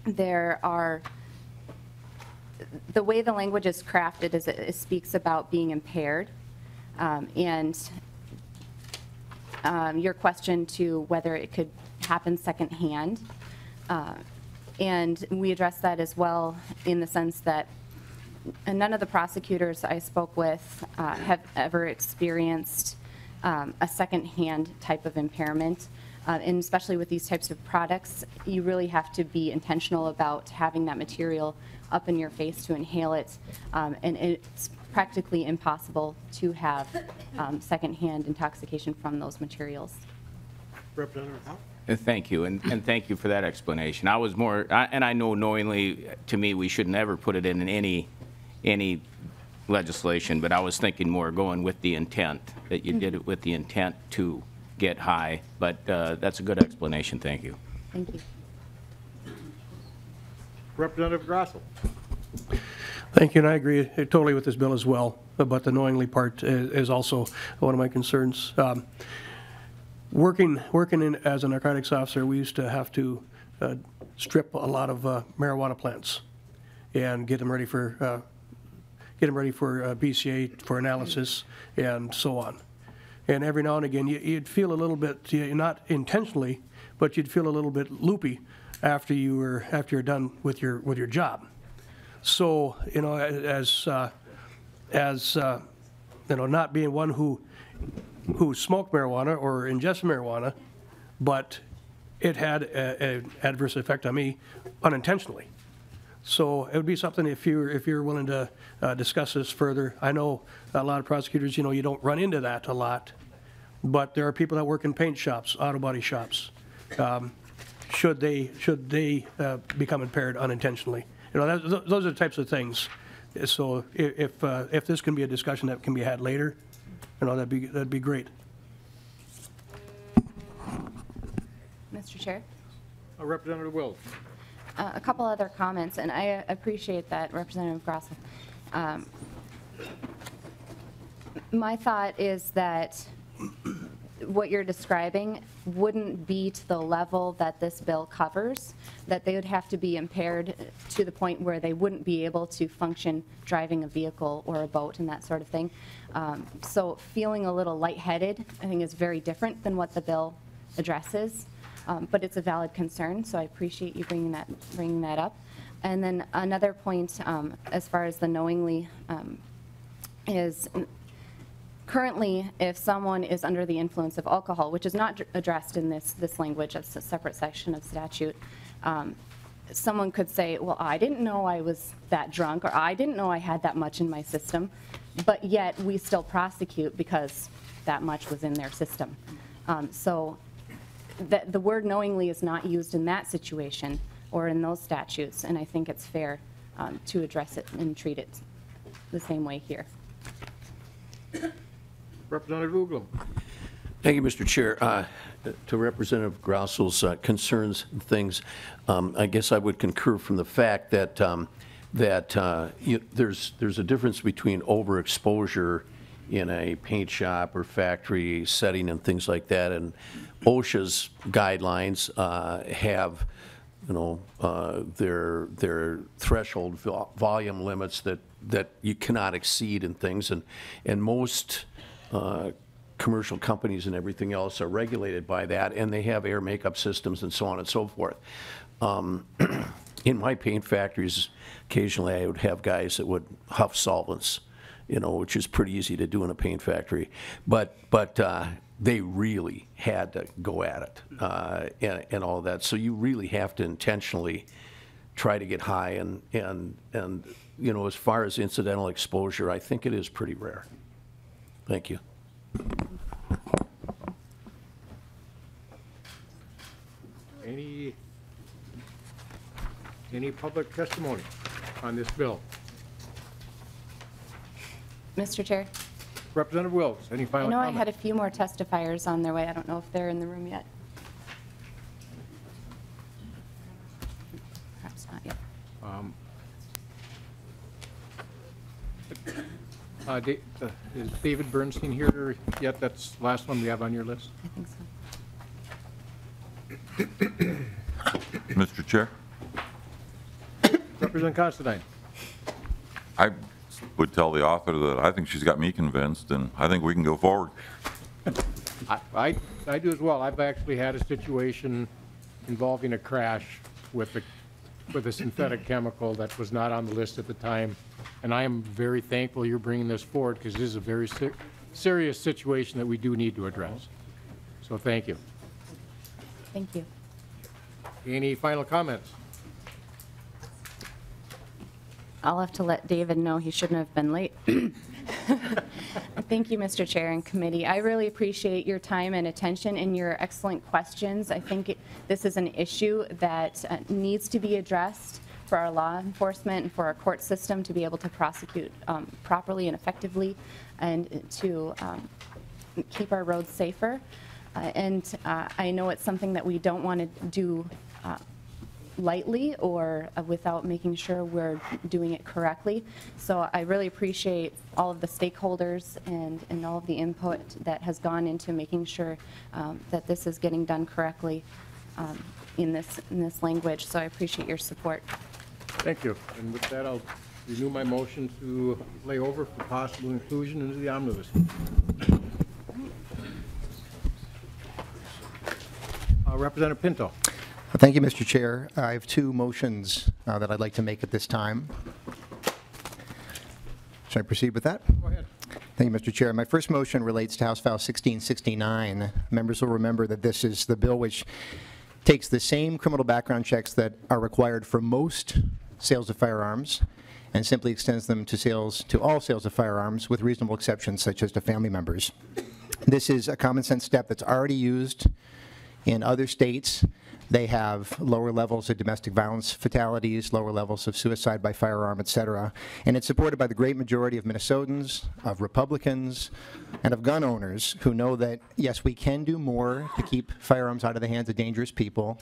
there are, the way the language is crafted is it, it speaks about being impaired. Um, and um, your question to whether it could happen secondhand, Uh, and we addressed that as well in the sense that none of the prosecutors I spoke with uh, have ever experienced um, a secondhand type of impairment. Uh, and especially with these types of products, you really have to be intentional about having that material up in your face to inhale it, um, and it's practically impossible to have um, secondhand intoxication from those materials. Representative Howell? Thank you, and, and thank you for that explanation. I was more, I, and I know knowingly, to me, we should never put it in any, any legislation, but I was thinking more going with the intent, that you mm-hmm. did it with the intent to get high, but uh, that's a good explanation. Thank you. Thank you. Representative Grossell. Thank you, and I agree totally with this bill as well, but the knowingly part is also one of my concerns. Um, working working in, as a narcotics officer, we used to have to uh, strip a lot of uh, marijuana plants and get them ready for uh, get them ready for uh, B C A for analysis and so on. And every now and again, you'd feel a little bit, not intentionally, but you'd feel a little bit loopy after you were after you're done with your with your job. So you know, as uh, as uh, you know, not being one who who smoked marijuana or ingested marijuana, but it had an adverse effect on me unintentionally. So it would be something if you're if you're willing to uh, discuss this further. I know a lot of prosecutors, you know, you don't run into that a lot, but there are people that work in paint shops, auto body shops. Um, should they should they uh, become impaired unintentionally? You know, that, those are the types of things. So if uh, if this can be a discussion that can be had later, you know, that'd be that'd be great. Mister Chair. Uh, Representative Wills. Uh, a couple other comments, and I appreciate that, Representative Grossell. Um, my thought is that what you're describing wouldn't be to the level that this bill covers, that they would have to be impaired to the point where they wouldn't be able to function driving a vehicle or a boat and that sort of thing. Um, so feeling a little lightheaded, I think, is very different than what the bill addresses. Um, but it's a valid concern, so I appreciate you bringing that bringing that up. And then another point, um, as far as the knowingly, um, is currently if someone is under the influence of alcohol, which is not addressed in this this language, that's a separate section of statute. Um, someone could say, "Well, I didn't know I was that drunk, or I didn't know I had that much in my system," but yet we still prosecute because that much was in their system. Um, so. That the word knowingly is not used in that situation or in those statutes, and I think it's fair um, to address it and treat it the same way here. Representative Uglum. Thank you, Mister Chair. Uh, to Representative Grossell's uh, concerns and things, um, I guess I would concur from the fact that um, that uh, you, there's there's a difference between overexposure in a paint shop or factory setting and things like that, and OSHA's guidelines uh, have, you know, uh, their their threshold vol volume limits that that you cannot exceed and things, and and most uh, commercial companies and everything else are regulated by that, and they have air makeup systems and so on and so forth. Um, in my paint factories, occasionally I would have guys that would huff solvents, you know, which is pretty easy to do in a paint factory, but but uh, they really had to go at it uh, and, and all that. So you really have to intentionally try to get high, and and and you know, as far as incidental exposure, I think it is pretty rare. Thank you. Any any public testimony on this bill? Mister Chair. Representative Wills, any final comment? I know I had a few more testifiers on their way. I don't know if they're in the room yet. Perhaps not yet. Um, uh, is David Bernstein here yet? That's the last one we have on your list. I think so. Mister Chair. Representative Constantine. I would tell the author that I think she's got me convinced, and I think we can go forward. I, I, I do as well. I've actually had a situation involving a crash with the with a synthetic chemical that was not on the list at the time. And I am very thankful you're bringing this forward, because this is a very ser serious situation that we do need to address. So thank you. Thank you. Any final comments? I'll have to let David know he shouldn't have been late. Thank you, Mister Chair and committee. I really appreciate your time and attention and your excellent questions. I think it, this is an issue that uh, needs to be addressed for our law enforcement and for our court system to be able to prosecute um, properly and effectively, and to um, keep our roads safer. Uh, and uh, I know it's something that we don't want to do uh, lightly or uh, without making sure we're doing it correctly. So I really appreciate all of the stakeholders and, and all of the input that has gone into making sure um, that this is getting done correctly um, in this in this language. So I appreciate your support. Thank you. And with that, I'll renew my motion to lay over for possible inclusion into the omnibus. Uh, Representative Pinto. Thank you, Mister Chair. I have two motions uh, that I'd like to make at this time. Should I proceed with that? Go ahead. Thank you, Mister Chair. My first motion relates to House File sixteen sixty-nine. Members will remember that this is the bill which takes the same criminal background checks that are required for most sales of firearms and simply extends them to sales to all sales of firearms, with reasonable exceptions such as to family members. This is a common sense step that's already used in other states. They have lower levels of domestic violence fatalities, lower levels of suicide by firearm, et cetera. And it's supported by the great majority of Minnesotans, of Republicans, and of gun owners, who know that, yes, we can do more to keep firearms out of the hands of dangerous people,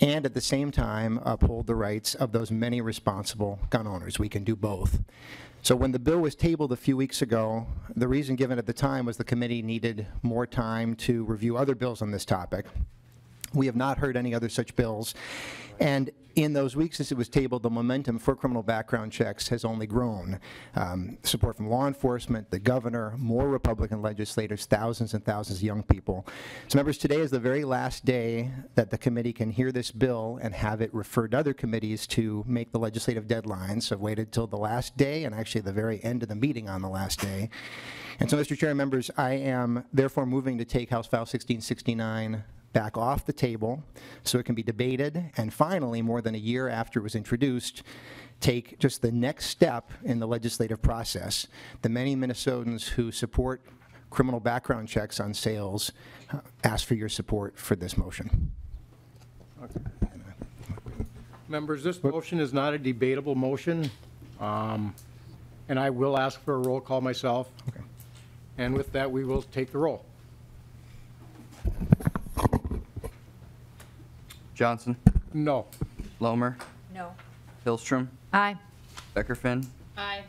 and at the same time uphold the rights of those many responsible gun owners. We can do both. So when the bill was tabled a few weeks ago, the reason given at the time was the committee needed more time to review other bills on this topic. We have not heard any other such bills. And in those weeks since it was tabled, the momentum for criminal background checks has only grown. Um, support from law enforcement, the governor, more Republican legislators, thousands and thousands of young people. So members, today is the very last day that the committee can hear this bill and have it referred to other committees to make the legislative deadline. So I've waited till the last day, and actually the very end of the meeting on the last day. And so, Mister Chair, members, I am therefore moving to take House File sixteen sixty-nine back off the table so it can be debated, and finally, more than a year after it was introduced, take just the next step in the legislative process. The many Minnesotans who support criminal background checks on sales uh, ask for your support for this motion. Okay. Members, this motion is not a debatable motion, um, and I will ask for a roll call myself. Okay. And with that, we will take the roll. Johnson? No. Lohmer? No. Hillstrom? Aye. Beckerfin? Aye.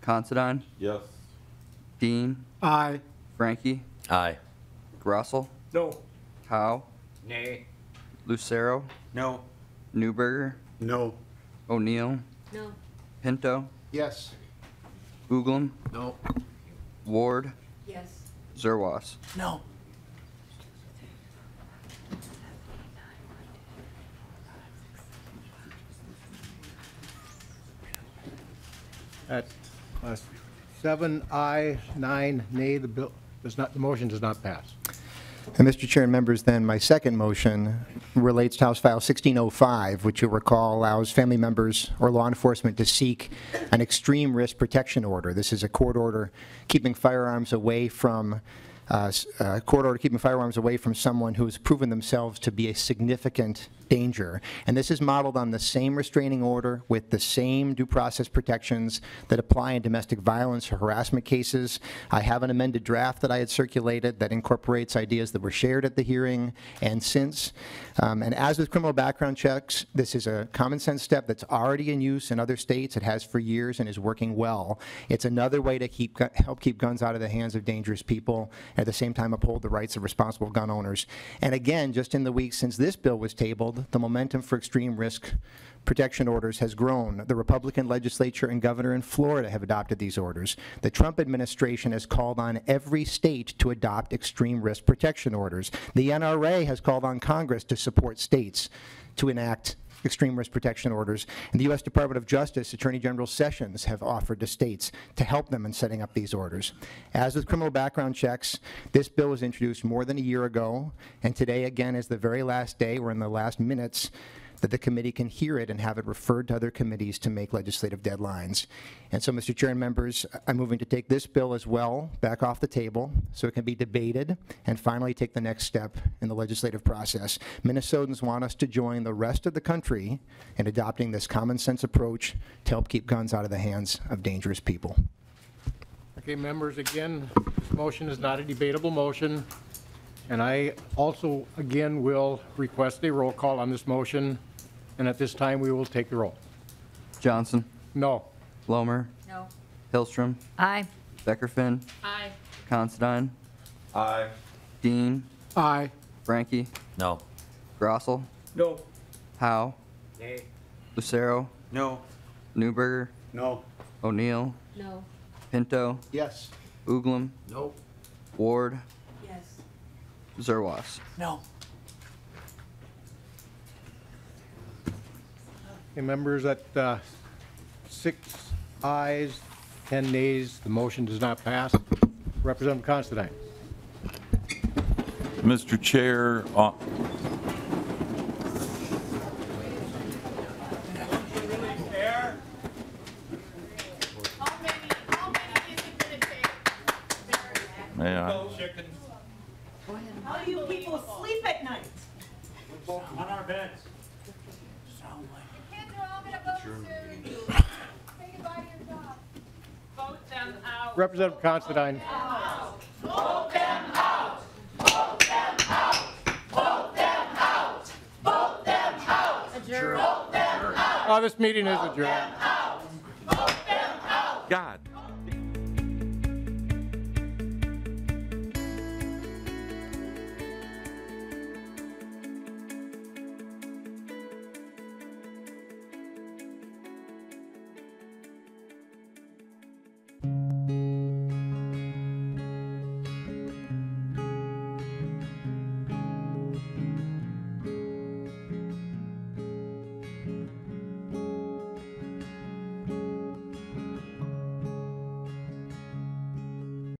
Considine? Yes. Dean? Aye. Frankie? Aye. Grossel? No. Howe? Nay. Lucero? No. Newberger? No. O'Neill? No. Pinto? Yes. Uglum? No. Ward? Yes. Zerwas? No. At uh, seven aye, nine nay, the bill does not, the motion does not pass. And Mister Chair and members, then my second motion relates to House File sixteen oh five, which you'll recall allows family members or law enforcement to seek an extreme risk protection order. This is a court order keeping firearms away from Uh, uh, court order keeping firearms away from someone who has proven themselves to be a significant danger. And this is modeled on the same restraining order with the same due process protections that apply in domestic violence or harassment cases. I have an amended draft that I had circulated that incorporates ideas that were shared at the hearing and since. Um, and as with criminal background checks, this is a common sense step that's already in use in other states. It has for years and is working well. It's another way to keep, help keep guns out of the hands of dangerous people, at the same time uphold the rights of responsible gun owners. And again, just in the weeks since this bill was tabled, the momentum for extreme risk protection orders has grown. The Republican legislature and governor in Florida have adopted these orders. The Trump administration has called on every state to adopt extreme risk protection orders. The N R A has called on Congress to support states to enact extreme risk protection orders, and the U S Department of Justice Attorney General Sessions have offered to states to help them in setting up these orders. As with criminal background checks, this bill was introduced more than a year ago, and today again is the very last day, we're in the last minutes, that the committee can hear it and have it referred to other committees to make legislative deadlines. And so, Mister Chair and members, I'm moving to take this bill as well back off the table so it can be debated and finally take the next step in the legislative process. Minnesotans want us to join the rest of the country in adopting this common sense approach to help keep guns out of the hands of dangerous people. Okay, members, again, this motion is not a debatable motion. And I also, again, will request a roll call on this motion. And at this time, we will take the roll. Johnson? No. Lohmer? No. Hillstrom? Aye. Beckerfin? Aye. Considine? Aye. Dean? Aye. Franke? No. Grossel? No. Howe? Nay. Lucero? No. Neuberger? No. O'Neill? No. Pinto? Yes. Uglum? No. Ward? Zerwas? No. Hey, members, at uh, six ayes, ten nays, the motion does not pass. Representative Considine. Mister Chair, uh, may I? How do you people sleep at night? On our beds. Sound like the kids are all going to vote soon. Say goodbye to your job. Vote them out. Representative Considine. Vote them out. Vote them out. Vote them out. Vote them out. Adjourn. Vote them out. Oh, this meeting is adjourned. Vote them out. Vote them out. God.